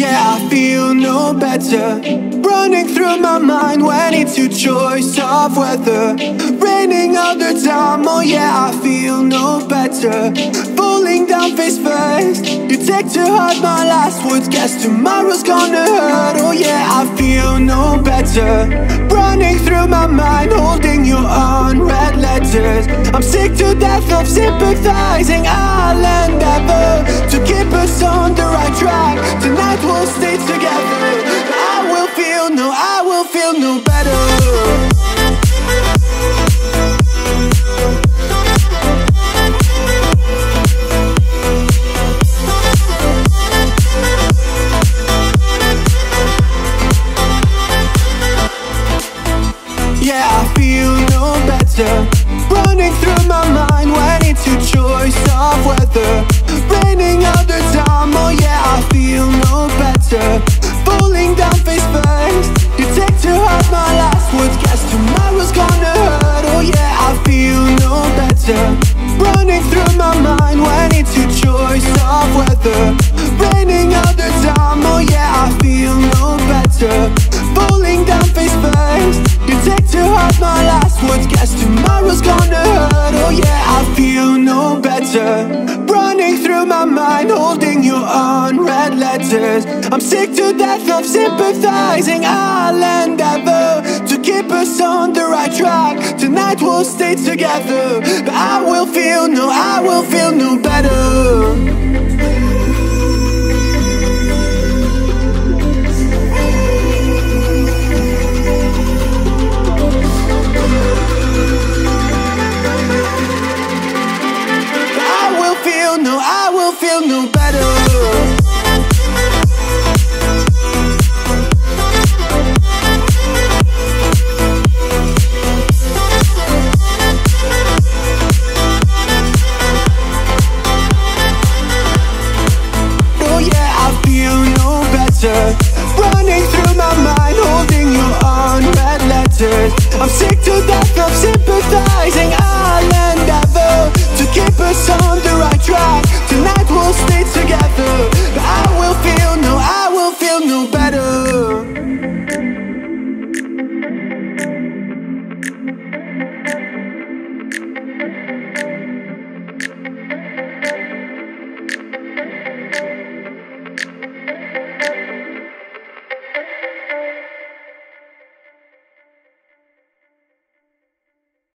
Yeah, I feel no better. Running through my mind when it's your choice of weather. Raining all the time, oh yeah, I feel no better. Falling down face first, you take to heart my last words. Guess tomorrow's gonna hurt, oh yeah, I feel no better. Running through my mind, holding your unread letters. I'm sick to death of sympathizing, I'll endeavor to keep us on the right track. Tonight we'll stay together. I will feel no better. Yeah, I feel no better. Running through my mind when it's your choice of weather. Raining all the time, oh yeah, I feel no better. Falling down face first, you take to heart my last words. Guess tomorrow's gonna hurt, oh yeah, I feel no better. Running through my mind when it's your choice of weather. Raining all the time, oh yeah, I feel no better. Falling down face first, you take to heart my last words. Guess tomorrow's gonna hurt, oh yeah, I feel no better. Running through my mind, holding your unread letters. I'm sick to death of sympathizing, I'll endeavor to keep us on the right track. Tonight we'll stay together, but I will feel no better. Running through my mind, holding your unread letters. I'm sick to death of sympathizing.